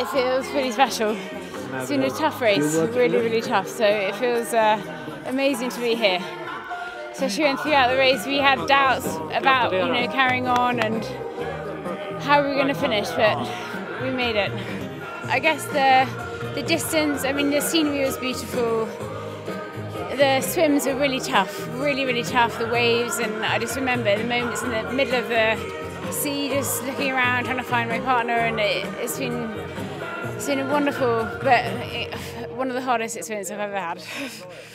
it was pretty special. It's been a tough race, really tough, so it feels amazing to be here. Especially when throughout the race we had doubts about, you know, carrying on and how we were going to finish, but we made it. I guess the distance, I mean the scenery was beautiful, the swims were really tough, really tough, the waves, and I just remember the moments in the middle of the sea just looking around trying to find my partner, and it's been a wonderful, but one of the hardest experiences I've ever had.